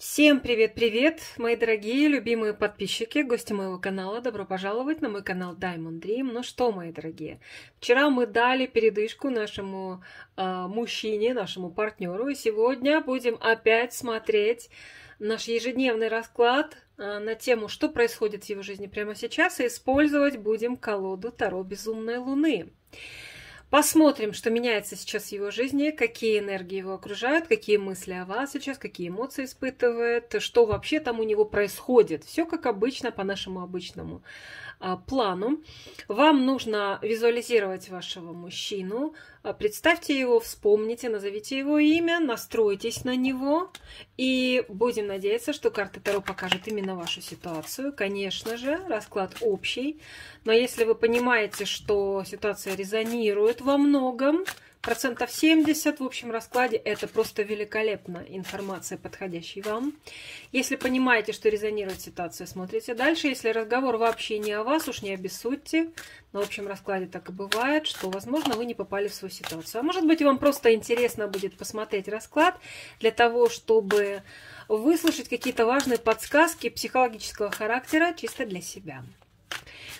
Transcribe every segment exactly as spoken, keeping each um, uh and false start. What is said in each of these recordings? Всем привет-привет, мои дорогие, любимые подписчики, гости моего канала. Добро пожаловать на мой канал Diamond Dream. Ну что, мои дорогие, вчера мы дали передышку нашему э, мужчине, нашему партнеру. И сегодня будем опять смотреть наш ежедневный расклад э, на тему, что происходит в его жизни прямо сейчас. И использовать будем колоду Таро Безумной Луны. Посмотрим, что меняется сейчас в его жизни, какие энергии его окружают, какие мысли о вас сейчас, какие эмоции испытывает, что вообще там у него происходит. Все как обычно, по нашему обычному а, плану. Вам нужно визуализировать вашего мужчину, представьте его, вспомните, назовите его имя, настройтесь на него. И будем надеяться, что карты Таро покажут именно вашу ситуацию. Конечно же, расклад общий, но если вы понимаете, что ситуация резонирует во многом, процентов семьдесят в общем раскладе, это просто великолепно, информация, подходящая вам. Если понимаете, что резонирует ситуация, смотрите дальше. Если разговор вообще не о вас, уж не обессудьте, на общем раскладе так и бывает, что, возможно, вы не попали в свою ситуацию. А может быть, вам просто интересно будет посмотреть расклад для того, чтобы выслушать какие-то важные подсказки психологического характера чисто для себя.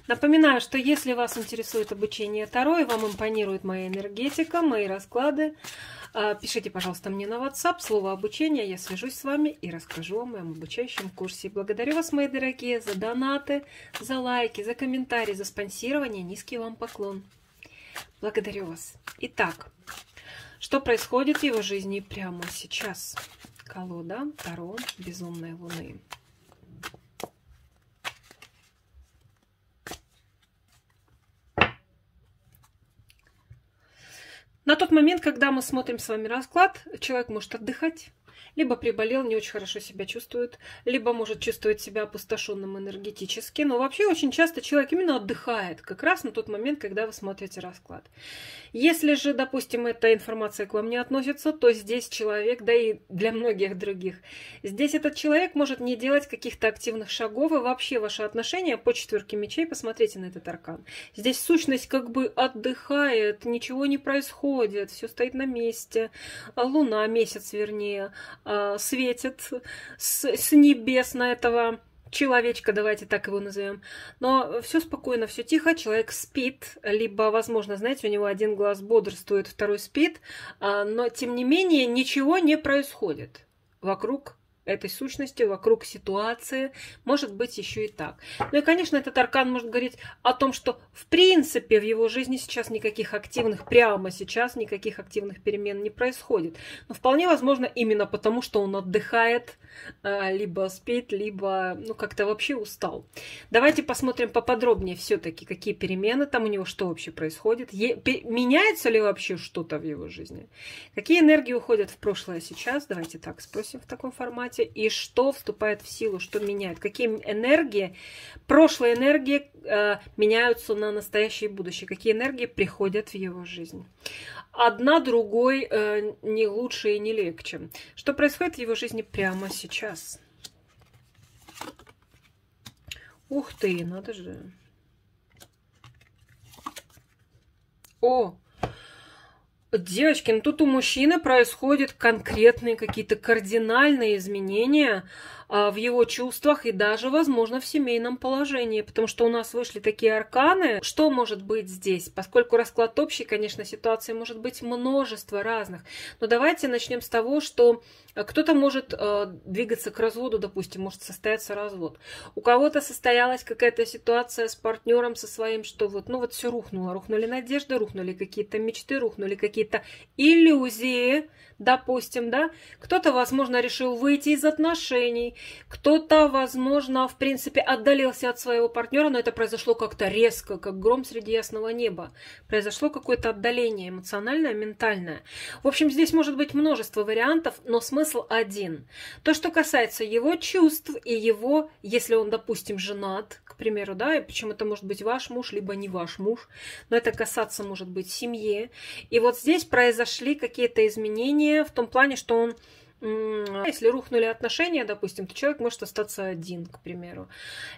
Напоминаю, что если вас интересует обучение Таро и вам импонирует моя энергетика, мои расклады, пишите, пожалуйста, мне на WhatsApp слово «обучение», я свяжусь с вами и расскажу о моем обучающем курсе. Благодарю вас, мои дорогие, за донаты, за лайки, за комментарии, за спонсирование. Низкий вам поклон. Благодарю вас. Итак, что происходит в его жизни прямо сейчас? Колода Таро Безумной Луны. На тот момент, когда мы смотрим с вами расклад, человек может отдыхать, либо приболел, не очень хорошо себя чувствует, либо может чувствовать себя опустошенным энергетически. Но вообще очень часто человек именно отдыхает как раз на тот момент, когда вы смотрите расклад. Если же, допустим, эта информация к вам не относится, то здесь человек, да и для многих других, здесь этот человек может не делать каких-то активных шагов. И вообще ваши отношения по четверке мечей, посмотрите на этот аркан. Здесь сущность как бы отдыхает, ничего не происходит. Все стоит на месте, луна, месяц вернее, светит с, с небес на этого человечка, давайте так его назовем. Но все спокойно, все тихо, человек спит, либо, возможно, знаете, у него один глаз бодрствует, второй спит, но тем не менее ничего не происходит вокруг этой сущности, вокруг ситуации, может быть еще и так. Ну и, конечно, этот аркан может говорить о том, что в принципе в его жизни сейчас никаких активных, прямо сейчас никаких активных перемен не происходит. Но вполне возможно именно потому, что он отдыхает, либо спит, либо ну как-то вообще устал. Давайте посмотрим поподробнее все-таки, какие перемены там у него, что вообще происходит, меняется ли вообще что-то в его жизни, какие энергии уходят в прошлое сейчас, давайте так спросим в таком формате. И что вступает в силу, что меняет, какие энергии, прошлые энергии э, меняются на настоящее и будущее, какие энергии приходят в его жизнь. Одна другой э, не лучше и не легче. Что происходит в его жизни прямо сейчас? Ух ты, надо же. О! Девочки, ну тут у мужчины происходят конкретные какие-то кардинальные изменения а, в его чувствах и даже, возможно, в семейном положении, потому что у нас вышли такие арканы. Что может быть здесь? Поскольку расклад общий, конечно, ситуаций может быть множество разных. Но давайте начнем с того, что кто-то может а, двигаться к разводу, допустим, может состояться развод. У кого-то состоялась какая-то ситуация с партнером, со своим, что вот, ну вот все рухнуло, рухнули надежды, рухнули какие-то мечты, рухнули какие-то какие-то иллюзии, допустим, да, кто-то, возможно, решил выйти из отношений, кто-то, возможно, в принципе, отдалился от своего партнера, но это произошло как-то резко, как гром среди ясного неба, произошло какое-то отдаление эмоциональное, ментальное. В общем, здесь может быть множество вариантов, но смысл один. То, что касается его чувств и его, если он, допустим, женат, к примеру, да, и причем это может быть ваш муж, либо не ваш муж, но это касаться, может быть, семьи, и вот здесь произошли какие-то изменения в том плане, что он Если рухнули отношения, допустим, то человек может остаться один, к примеру.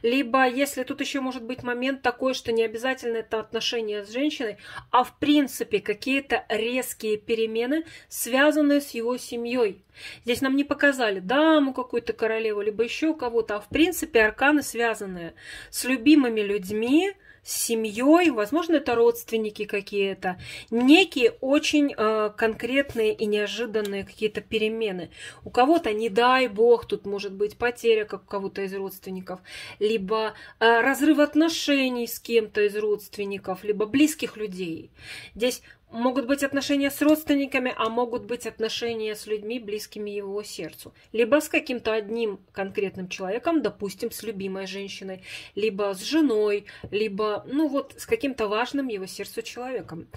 Либо, если тут еще может быть момент такой, что не обязательно это отношения с женщиной, а в принципе какие-то резкие перемены, связанные с его семьей. Здесь нам не показали даму какую-то, королеву, либо еще кого-то, а в принципе арканы, связанные с любимыми людьми, с семьей, возможно, это родственники какие-то, некие очень э, конкретные и неожиданные какие-то перемены. У кого-то, не дай бог, тут может быть потеря как у кого-то из родственников, либо э, разрыв отношений с кем-то из родственников, либо близких людей. Здесь могут быть отношения с родственниками, а могут быть отношения с людьми, близкими его сердцу. Либо с каким-то одним конкретным человеком, допустим, с любимой женщиной, либо с женой, либо, ну вот, с каким-то важным его сердцу человеком.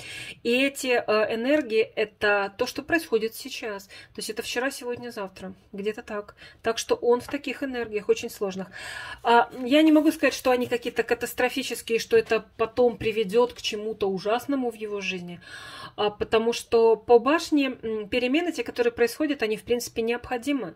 И эти энергии – это то, что происходит сейчас. То есть это вчера, сегодня, завтра. Где-то так. Так что он в таких энергиях очень сложных. Я не могу сказать, что они какие-то катастрофические, что это потом приведет к чему-то ужасному в его жизни. Потому что по башне перемены, те, которые происходят, они в принципе необходимы.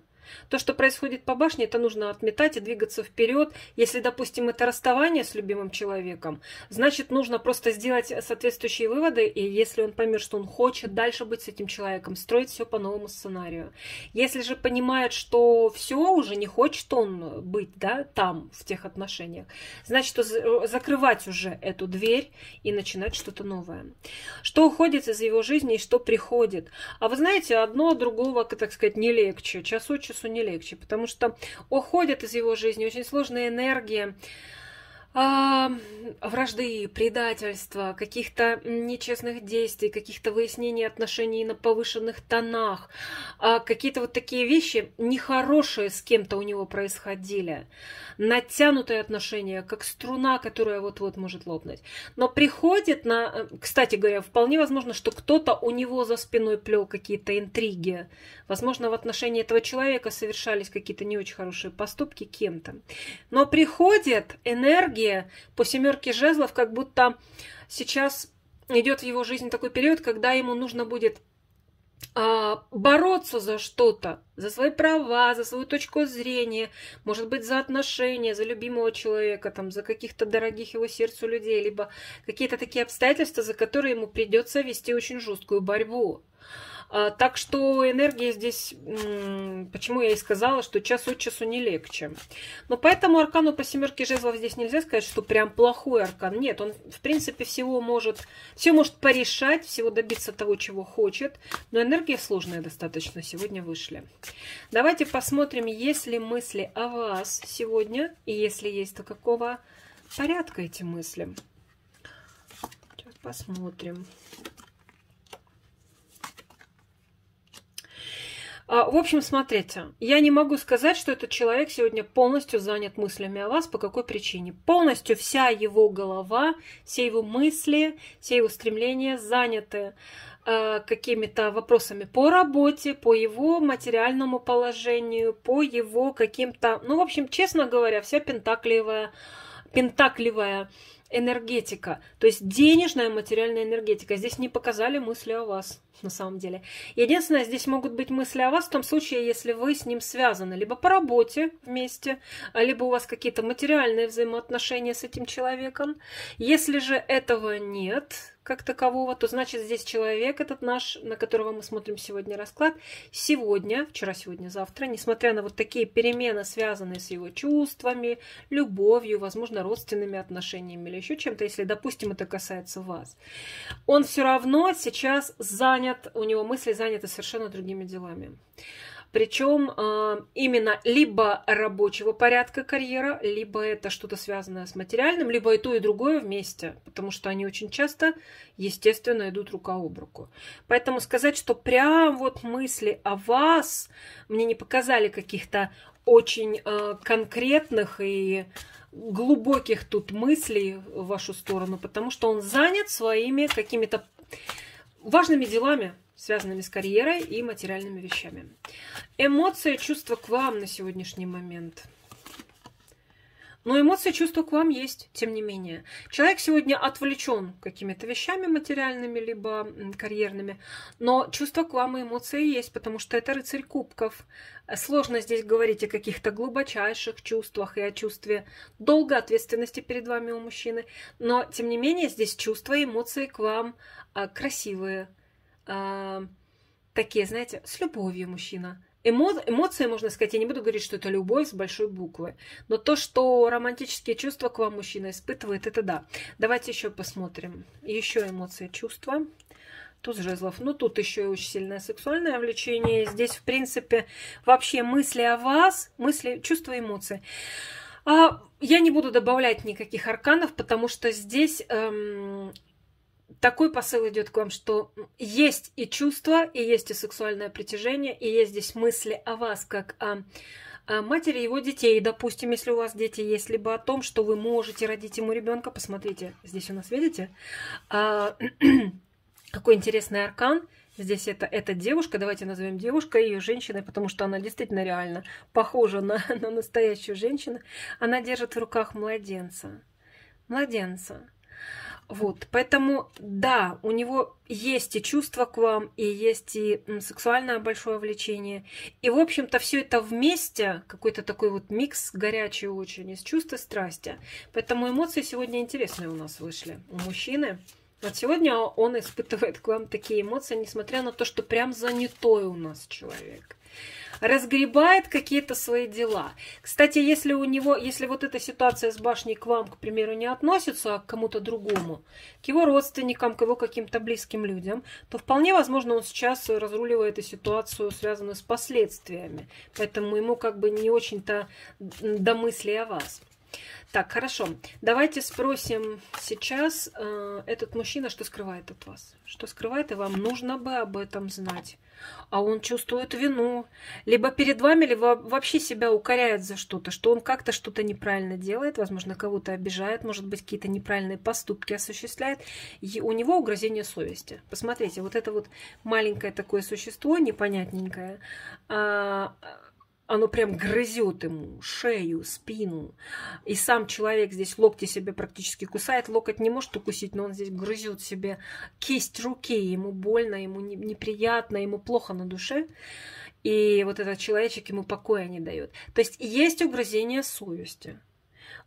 То, что происходит по башне, это нужно отметать и двигаться вперед. Если, допустим, это расставание с любимым человеком, значит, нужно просто сделать соответствующие выводы, и если он поймет, что он хочет дальше быть с этим человеком, строить все по новому сценарию. Если же понимает, что все, уже не хочет он быть, да, там, в тех отношениях, значит, закрывать уже эту дверь и начинать что-то новое. Что уходит из его жизни и что приходит. А вы знаете, одно другого, так сказать, не легче. Час от часу не легче, потому что уходят из его жизни очень сложные энергии э, вражды, предательства, каких-то нечестных действий, каких-то выяснений отношений на повышенных тонах, э, какие-то вот такие вещи нехорошие с кем-то у него происходили, натянутые отношения, как струна, которая вот-вот может лопнуть. Но приходит на... Кстати говоря, вполне возможно, что кто-то у него за спиной плел какие-то интриги. Возможно, в отношении этого человека совершались какие-то не очень хорошие поступки кем-то. Но приходит энергия по семерке жезлов, как будто сейчас идет в его жизни такой период, когда ему нужно будет бороться за что-то, за свои права, за свою точку зрения, может быть, за отношения, за любимого человека, там, за каких-то дорогих его сердцу людей, либо какие-то такие обстоятельства, за которые ему придется вести очень жесткую борьбу. Так что энергия здесь, почему я и сказала, что час от часу не легче. Но поэтому аркану по семерке жезлов здесь нельзя сказать, что прям плохой аркан. Нет, он в принципе всего может, все может порешать, всего добиться того, чего хочет. Но энергия сложная достаточно сегодня вышли. Давайте посмотрим, есть ли мысли о вас сегодня. И если есть, то какого порядка эти мысли. Сейчас посмотрим. В общем, смотрите, я не могу сказать, что этот человек сегодня полностью занят мыслями о вас. По какой причине? Полностью вся его голова, все его мысли, все его стремления заняты э, какими-то вопросами по работе, по его материальному положению, по его каким-то... Ну, в общем, честно говоря, вся пентакливая, пентакливая энергетика, то есть денежная материальная энергетика. Здесь не показали мысли о вас. На самом деле. Единственное, здесь могут быть мысли о вас в том случае, если вы с ним связаны либо по работе вместе, либо у вас какие-то материальные взаимоотношения с этим человеком. Если же этого нет как такового, то значит здесь человек, этот наш, на которого мы смотрим сегодня расклад, сегодня, вчера, сегодня, завтра, несмотря на вот такие перемены, связанные с его чувствами, любовью, возможно, родственными отношениями или еще чем-то, если, допустим, это касается вас, он все равно сейчас занят. У него мысли заняты совершенно другими делами. Причем э, именно либо рабочего порядка карьера, либо это что-то связанное с материальным, либо и то, и другое вместе, потому что они очень часто, естественно, идут рука об руку. Поэтому сказать, что прям вот мысли о вас мне не показали каких-то очень э, конкретных и глубоких тут мыслей в вашу сторону, потому что он занят своими какими-то важными делами, связанными с карьерой и материальными вещами. Эмоции, чувства к вам на сегодняшний момент. Но эмоции, чувства к вам есть, тем не менее. Человек сегодня отвлечен какими-то вещами материальными, либо карьерными, но чувства к вам и эмоции есть, потому что это рыцарь кубков. Сложно здесь говорить о каких-то глубочайших чувствах и о чувстве долга, ответственности перед вами у мужчины, но, тем не менее, здесь чувства и эмоции к вам красивые, такие, знаете, с любовью, мужчина. Эмо... Эмоции, можно сказать, я не буду говорить, что это любовь с большой буквы, но то, что романтические чувства к вам мужчина испытывает, это да. Давайте еще посмотрим. Еще эмоции, чувства. Туз жезлов. Ну, тут еще и очень сильное сексуальное влечение. Здесь, в принципе, вообще мысли о вас, мысли, чувства, эмоции. А я не буду добавлять никаких арканов, потому что здесь... Эм... Такой посыл идет к вам, что есть и чувства, и есть и сексуальное притяжение, и есть здесь мысли о вас, как о, о матери его детей, допустим, если у вас дети есть, либо о том, что вы можете родить ему ребенка. Посмотрите, здесь у нас, видите, а, какой интересный аркан. Здесь это, это девушка, давайте назовем девушкой ее женщиной, потому что она действительно реально похожа на, на настоящую женщину. Она держит в руках младенца. Младенца. Вот, поэтому, да, у него есть и чувства к вам, и есть и сексуальное большое влечение. И, в общем-то, все это вместе, какой-то такой вот микс горячий очень, из чувств и страсти. Поэтому эмоции сегодня интересные у нас вышли у мужчины. Вот сегодня он испытывает к вам такие эмоции, несмотря на то, что прям занятой у нас человек. Разгребает какие-то свои дела. Кстати, если у него, если вот эта ситуация с башней к вам, к примеру, не относится, а к кому-то другому, к его родственникам, к его каким-то близким людям, то вполне возможно, он сейчас разруливает и ситуацию, связанную с последствиями. Поэтому ему как бы не очень-то до мысли о вас. Так, хорошо. Давайте спросим сейчас э, этот мужчина, что скрывает от вас. Что скрывает, и вам нужно бы об этом знать. А он чувствует вину. Либо перед вами, либо вообще себя укоряет за что-то, что он как-то что-то неправильно делает, возможно, кого-то обижает, может быть, какие-то неправильные поступки осуществляет. И у него угрызение совести. Посмотрите, вот это вот маленькое такое существо, непонятненькое, а... Оно прям грызет ему шею, спину. И сам человек здесь локти себе практически кусает. Локоть не может укусить, но он здесь грызет себе кисть руки. Ему больно, ему неприятно, ему плохо на душе. И вот этот человечек ему покоя не дает. То есть есть угрызение совести.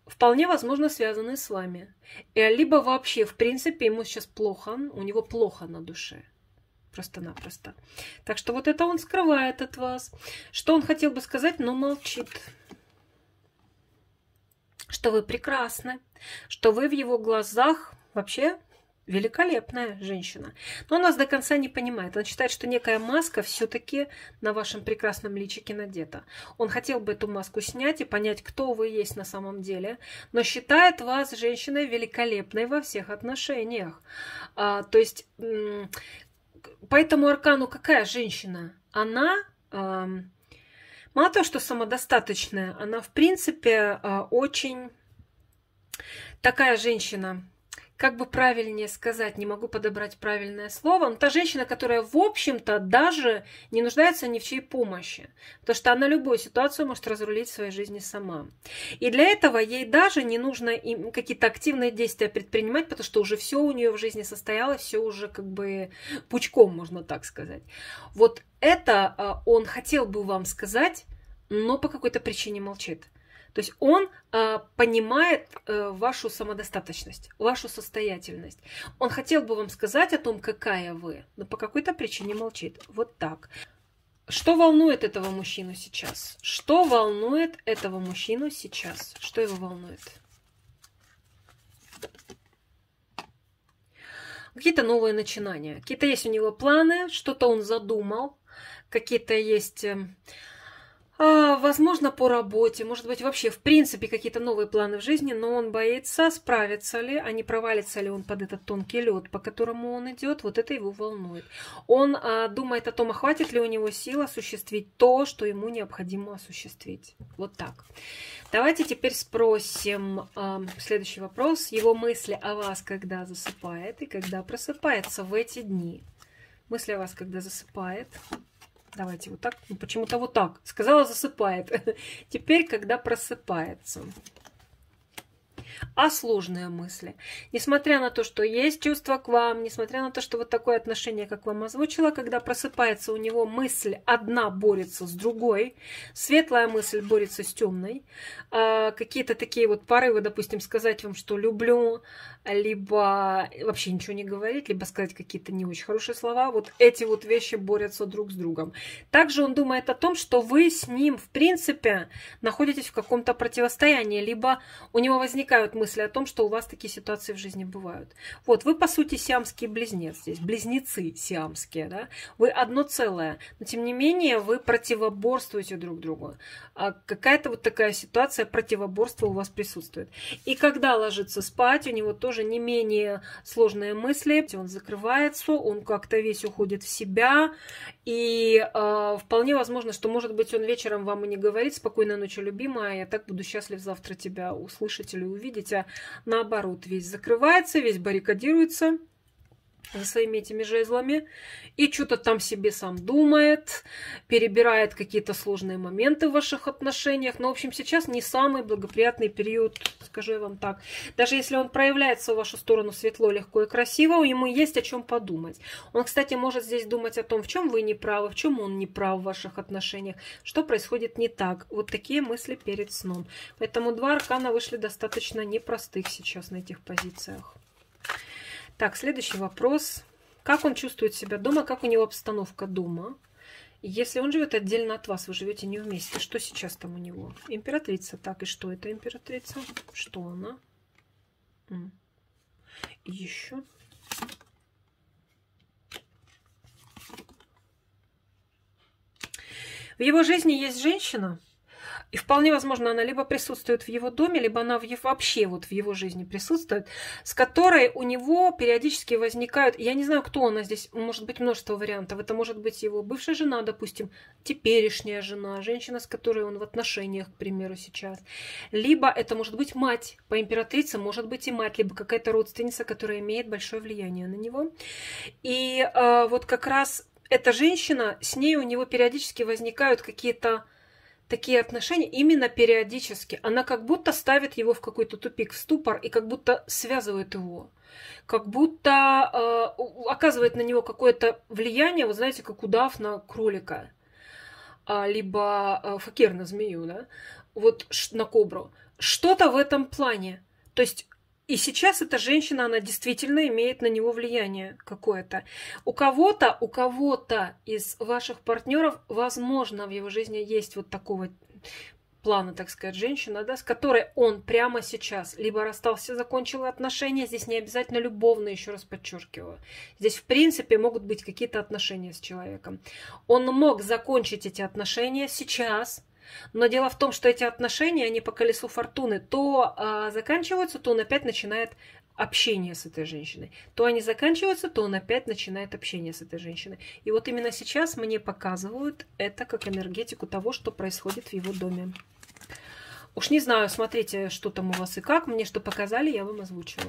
Вполне возможно, связанные с вами. Либо вообще, в принципе, ему сейчас плохо, у него плохо на душе. Просто-напросто. Так что вот это он скрывает от вас. Что он хотел бы сказать, но молчит. Что вы прекрасны. Что вы в его глазах вообще великолепная женщина. Но он нас до конца не понимает. Он считает, что некая маска все-таки на вашем прекрасном личике надета. Он хотел бы эту маску снять и понять, кто вы есть на самом деле. Но считает вас женщиной великолепной во всех отношениях. А, то есть... По этому аркану какая женщина? Она э, мало того, что самодостаточная, она в принципе э, очень такая женщина, как бы правильнее сказать, не могу подобрать правильное слово, но та женщина, которая в общем-то даже не нуждается ни в чьей помощи, потому что она любую ситуацию может разрулить в своей жизни сама. И для этого ей даже не нужно какие-то активные действия предпринимать, потому что уже все у нее в жизни состоялось, все уже как бы пучком, можно так сказать. Вот это он хотел бы вам сказать, но по какой-то причине молчит. То есть он э, понимает э, вашу самодостаточность, вашу состоятельность. Он хотел бы вам сказать о том, какая вы, но по какой-то причине молчит. Вот так. Что волнует этого мужчину сейчас? Что волнует этого мужчину сейчас? Что его волнует? Какие-то новые начинания. Какие-то есть у него планы, что-то он задумал, какие-то есть... Э, Возможно, по работе, может быть, вообще, в принципе, какие-то новые планы в жизни, но он боится, справится ли, а не провалится ли он под этот тонкий лед, по которому он идет, вот это его волнует. Он а, думает о том, а хватит ли у него сил осуществить то, что ему необходимо осуществить. Вот так. Давайте теперь спросим а, следующий вопрос. Его мысли о вас, когда засыпает и когда просыпается в эти дни. Мысли о вас, когда засыпает... Давайте вот так. Ну, почему-то вот так. Сказала, засыпает. Теперь, когда просыпается. а сложные мысли. Несмотря на то, что есть чувства к вам, несмотря на то, что вот такое отношение, как вам озвучила, когда просыпается у него мысль, одна борется с другой, светлая мысль борется с темной, какие-то такие вот порывы, допустим, сказать вам, что люблю, либо вообще ничего не говорить, либо сказать какие-то не очень хорошие слова, вот эти вот вещи борются друг с другом. Также он думает о том, что вы с ним, в принципе, находитесь в каком-то противостоянии, либо у него возникают мысли о том, что у вас такие ситуации в жизни бывают. Вот, вы, по сути, сиамский близнец здесь, близнецы сиамские, да, вы одно целое, но, тем не менее, вы противоборствуете друг другу. А какая-то вот такая ситуация противоборства у вас присутствует. И когда ложится спать, у него тоже не менее сложные мысли, он закрывается, он как-то весь уходит в себя, и э, вполне возможно, что, может быть, он вечером вам и не говорит «спокойной ночи, любимая, я так буду счастлив завтра тебя услышать или увидеть», а наоборот, весь закрывается, весь баррикадируется за своими этими жезлами и что-то там себе сам думает, перебирает какие-то сложные моменты в ваших отношениях. Но, в общем, сейчас не самый благоприятный период, скажу я вам так. Даже если он проявляется в вашу сторону светло, легко и красиво, ему есть о чем подумать. Он, кстати, может здесь думать о том, в чем вы не правы, в чем он не прав в ваших отношениях, что происходит не так. Вот такие мысли перед сном. Поэтому два аркана вышли достаточно непростых сейчас на этих позициях. Так, следующий вопрос. Как он чувствует себя дома? Как у него обстановка дома? Если он живет отдельно от вас, вы живете не вместе. Что сейчас там у него? Императрица. Так, и что это императрица? Что она? Еще. В его жизни есть женщина. И вполне возможно, она либо присутствует в его доме, либо она в его, вообще вот в его жизни присутствует, с которой у него периодически возникают... Я не знаю, кто она здесь, может быть, множество вариантов. Это может быть его бывшая жена, допустим, теперешняя жена, женщина, с которой он в отношениях, к примеру, сейчас. Либо это может быть мать, по императрице может быть и мать, либо какая-то родственница, которая имеет большое влияние на него. И э, вот как раз эта женщина, с ней у него периодически возникают какие-то... такие отношения именно периодически. Она как будто ставит его в какой-то тупик, в ступор, и как будто связывает его. Как будто э, оказывает на него какое-то влияние, вы знаете, как удав на кролика. А, либо э, факир на змею, да? Вот на кобру. Что-то в этом плане. То есть... И сейчас эта женщина, она действительно имеет на него влияние какое-то. У кого-то, у кого-то из ваших партнеров, возможно, в его жизни есть вот такого плана, так сказать, женщина, да, с которой он прямо сейчас либо расстался, закончил отношения, здесь не обязательно любовные, еще раз подчеркиваю. Здесь, в принципе, могут быть какие-то отношения с человеком. Он мог закончить эти отношения сейчас. Но дело в том, что эти отношения, они по колесу фортуны, то э, заканчиваются, то он опять начинает общение с этой женщиной. То они заканчиваются, то он опять начинает общение с этой женщиной. И вот именно сейчас мне показывают это как энергетику того, что происходит в его доме. Уж не знаю, смотрите, что там у вас и как. Мне что показали, я вам озвучила.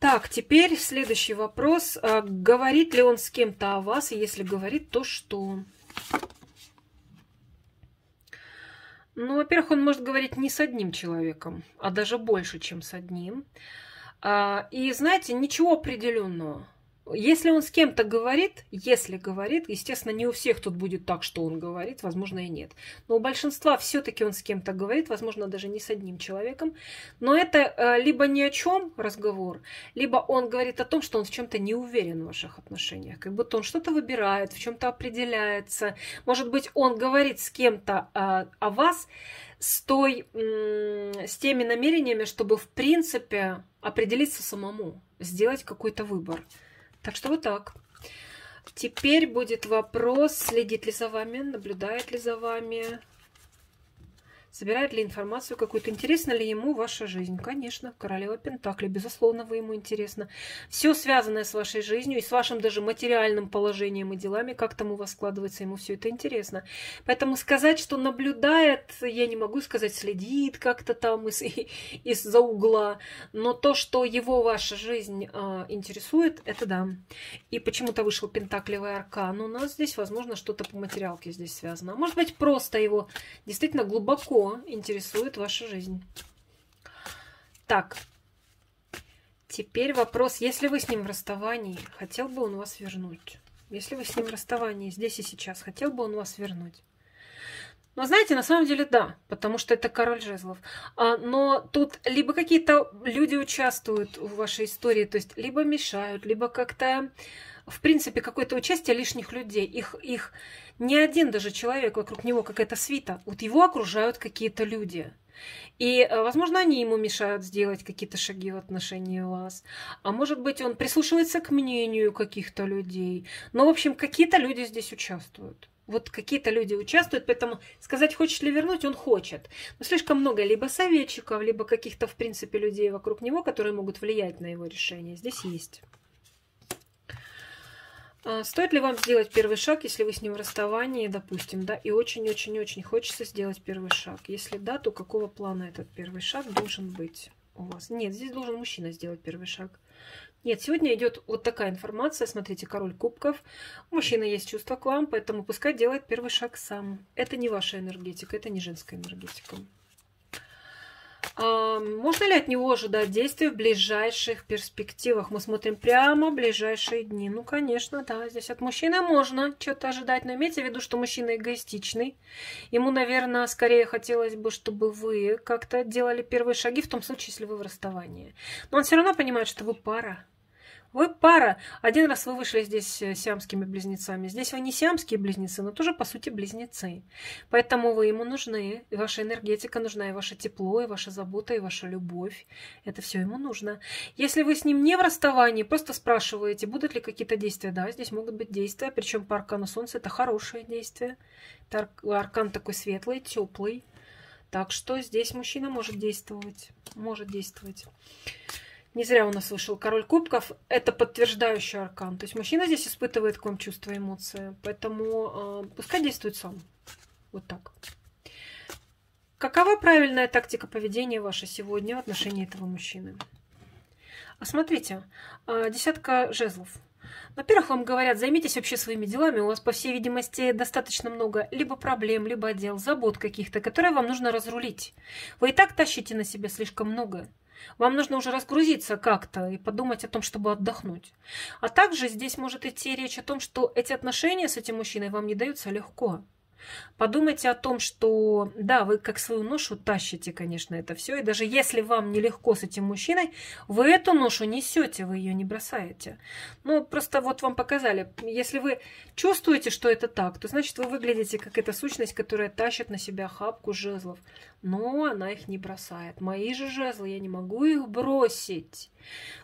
Так, теперь следующий вопрос. Э, говорит ли он с кем-то о вас? И если говорит, то что... Ну, во-первых, он может говорить не с одним человеком, а даже больше, чем с одним. И, знаете, ничего определенного. Если он с кем-то говорит, если говорит, естественно, не у всех тут будет так, что он говорит, возможно, и нет. Но у большинства все-таки он с кем-то говорит, возможно, даже не с одним человеком. Но это либо ни о чем разговор, либо он говорит о том, что он в чем-то не уверен в ваших отношениях. Как будто он что-то выбирает, в чем-то определяется. Может быть, он говорит с кем-то о, о вас с, той, с теми намерениями, чтобы, в принципе, определиться самому, сделать какой-то выбор. Так что вот так. Теперь будет вопрос, следит ли за вами, наблюдает ли за вами, собирает ли информацию какую-то, интересна ли ему ваша жизнь. Конечно, королева Пентакли, безусловно, вы ему интересно. Все связанное с вашей жизнью и с вашим даже материальным положением и делами, как там у вас складывается, ему все это интересно. Поэтому сказать, что наблюдает, я не могу сказать, следит как-то там из, из-за угла, но то, что его ваша жизнь э, интересует, это да. И почему-то вышел пентаклевый аркан у нас здесь, возможно, что-то по материалке здесь связано. Может быть, просто его действительно глубоко интересует ваша жизнь. Так, теперь вопрос, если вы с ним в расставании, хотел бы он вас вернуть? Если вы с ним в расставании здесь и сейчас, хотел бы он вас вернуть? Но знаете, на самом деле да, потому что это король жезлов. Но тут либо какие-то люди участвуют в вашей истории, то есть либо мешают, либо как-то, в принципе, какое-то участие лишних людей. Их, их не один даже человек, вокруг него какая-то свита. Вот его окружают какие-то люди. И, возможно, они ему мешают сделать какие-то шаги в отношении вас. А может быть, он прислушивается к мнению каких-то людей. Но, в общем, какие-то люди здесь участвуют. Вот какие-то люди участвуют, поэтому сказать, хочет ли вернуть, он хочет. Но слишком много либо советчиков, либо каких-то, в принципе, людей вокруг него, которые могут влиять на его решение. Здесь есть. Стоит ли вам сделать первый шаг, если вы с ним в расставании, допустим, да, и очень-очень-очень хочется сделать первый шаг? Если да, то какого плана этот первый шаг должен быть у вас? Нет, здесь должен мужчина сделать первый шаг. Нет, сегодня идет вот такая информация, смотрите, король кубков. У мужчины есть чувство к вам, поэтому пускай делает первый шаг сам. Это не ваша энергетика, это не женская энергетика. Можно ли от него ожидать действий в ближайших перспективах? Мы смотрим прямо в ближайшие дни. Ну, конечно, да, здесь от мужчины можно что-то ожидать, но имейте в виду, что мужчина эгоистичный. Ему, наверное, скорее хотелось бы, чтобы вы как-то делали первые шаги, в том случае, если вы в расставании. Но он все равно понимает, что вы пара. Вы пара. Один раз вы вышли здесь сиамскими близнецами. Здесь вы не сиамские близнецы, но тоже, по сути, близнецы. Поэтому вы ему нужны. И ваша энергетика нужна, и ваше тепло, и ваша забота, и ваша любовь. Это все ему нужно. Если вы с ним не в расставании, просто спрашиваете, будут ли какие-то действия. Да, здесь могут быть действия. Причем по аркану Солнца это хорошие действия. Это аркан такой светлый, теплый. Так что здесь мужчина может действовать. Может действовать. Не зря у нас вышел король кубков. Это подтверждающий аркан. То есть мужчина здесь испытывает к вам чувства, эмоции. Поэтому э, пускай действует сам. Вот так. Какова правильная тактика поведения ваша сегодня в отношении этого мужчины? А смотрите, э, десятка жезлов. Во-первых, вам говорят, займитесь вообще своими делами. У вас, по всей видимости, достаточно много либо проблем, либо дел, забот каких-то, которые вам нужно разрулить. Вы и так тащите на себя слишком много. Вам нужно уже разгрузиться как-то и подумать о том, чтобы отдохнуть. А также здесь может идти речь о том, что эти отношения с этим мужчиной вам не даются легко. Подумайте о том, что да, вы как свою ношу тащите, конечно, это все. И даже если вам нелегко с этим мужчиной, вы эту ношу несете, вы ее не бросаете. Ну, просто вот вам показали. Если вы чувствуете, что это так, то значит вы выглядите как эта сущность, которая тащит на себя хапку жезлов. Но она их не бросает. Мои же жезлы, я не могу их бросить.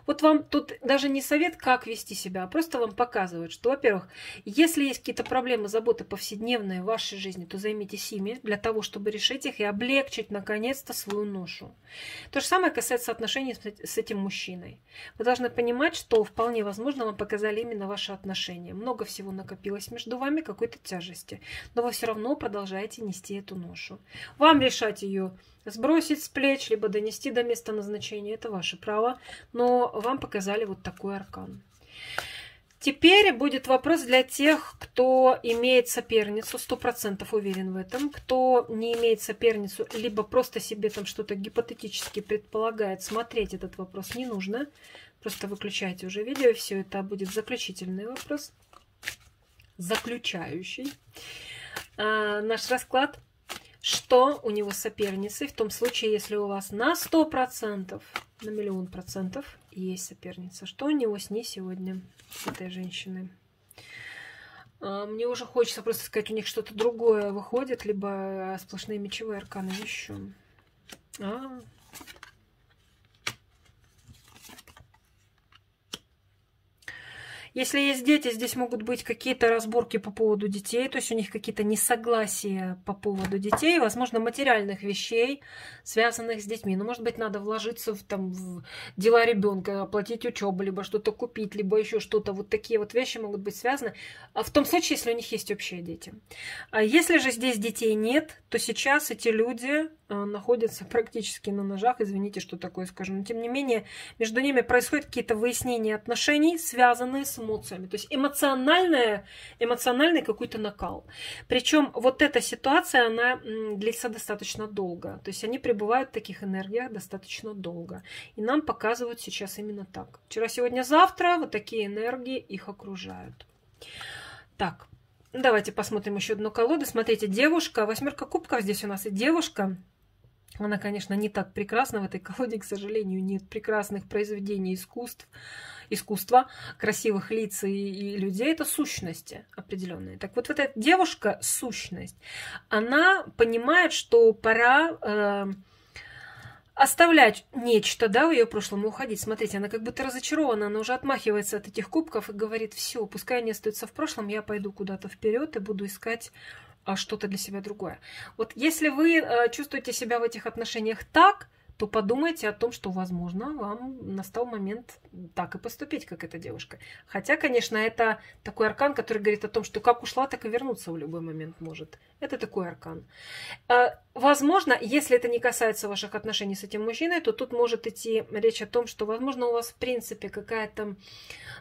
Вот вам тут даже не совет, как вести себя, а просто вам показывают, что, во-первых, если есть какие-то проблемы, заботы повседневные в вашей жизни, то займитесь ими для того, чтобы решить их и облегчить, наконец-то, свою ношу. То же самое касается отношений с этим мужчиной. Вы должны понимать, что вполне возможно вам показали именно ваши отношения. Много всего накопилось между вами, какой-то тяжести, но вы все равно продолжаете нести эту ношу. Вам решать ее сбросить с плеч, либо донести до места назначения. Это ваше право. Но вам показали вот такой аркан. Теперь будет вопрос для тех, кто имеет соперницу, сто процентов уверен в этом. Кто не имеет соперницу, либо просто себе там что-то гипотетически предполагает, смотреть этот вопрос не нужно. Просто выключайте уже видео, и все это будет заключительный вопрос. Заключающий а, наш расклад. Что у него с соперницей в том случае, если у вас на сто процентов, на миллион процентов есть соперница? Что у него с ней сегодня, с этой женщиной? Мне уже хочется просто сказать, у них что-то другое выходит, либо сплошные мечевые арканы еще. А-а-а. Если есть дети, здесь могут быть какие-то разборки по поводу детей, то есть у них какие-то несогласия по поводу детей, возможно, материальных вещей, связанных с детьми. Ну, может быть, надо вложиться в, там, в дела ребенка, оплатить учебу, либо что-то купить, либо еще что-то. Вот такие вот вещи могут быть связаны. А в том случае, если у них есть общие дети. А если же здесь детей нет, то сейчас эти люди находятся практически на ножах. Извините, что такое скажу. Но, тем не менее, между ними происходят какие-то выяснения отношений, связанные с эмоциями. То есть эмоциональная, эмоциональный какой-то накал. Причем вот эта ситуация, она длится достаточно долго. То есть они пребывают в таких энергиях достаточно долго. И нам показывают сейчас именно так. Вчера, сегодня, завтра вот такие энергии их окружают. Так, давайте посмотрим еще одну колоду. Смотрите, девушка, восьмерка кубков здесь у нас и девушка. Она, конечно, не так прекрасна. В этой колоде, к сожалению, нет прекрасных произведений искусств, искусства, красивых лиц и, и людей. Это сущности определенные. Так вот, вот эта девушка, сущность, она понимает, что пора... Э, оставлять нечто, да, в ее прошлом и уходить. Смотрите, она как будто разочарована, она уже отмахивается от этих кубков и говорит: все, пускай они остаются в прошлом, я пойду куда-то вперед и буду искать что-то для себя другое. Вот если вы чувствуете себя в этих отношениях так, то подумайте о том, что, возможно, вам настал момент так и поступить, как эта девушка. Хотя, конечно, это такой аркан, который говорит о том, что как ушла, так и вернуться в любой момент может. Это такой аркан. Возможно, если это не касается ваших отношений с этим мужчиной, то тут может идти речь о том, что, возможно, у вас, в принципе, какая-то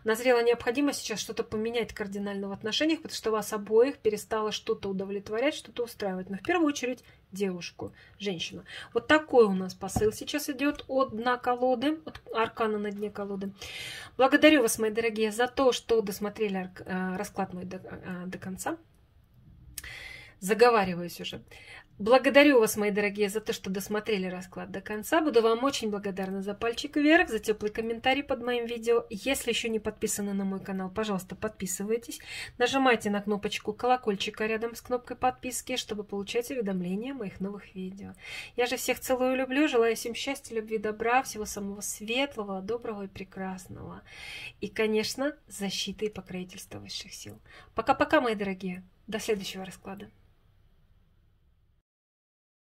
назрела необходимость сейчас что-то поменять кардинально в отношениях, потому что вас обоих перестало что-то удовлетворять, что-то устраивать. Но в первую очередь девушку, женщину. Вот такой у нас посыл сейчас идет от дна колоды, от аркана на дне колоды. Благодарю вас, мои дорогие, за то, что досмотрели расклад мой до, до конца. Заговариваюсь уже. Благодарю вас, мои дорогие, за то, что досмотрели расклад до конца. Буду вам очень благодарна за пальчик вверх, за теплый комментарий под моим видео. Если еще не подписаны на мой канал, пожалуйста, подписывайтесь. Нажимайте на кнопочку колокольчика рядом с кнопкой подписки, чтобы получать уведомления о моих новых видео. Я же всех целую и люблю. Желаю всем счастья, любви, добра, всего самого светлого, доброго и прекрасного. И, конечно, защиты и покровительства высших сил. Пока-пока, мои дорогие. До следующего расклада.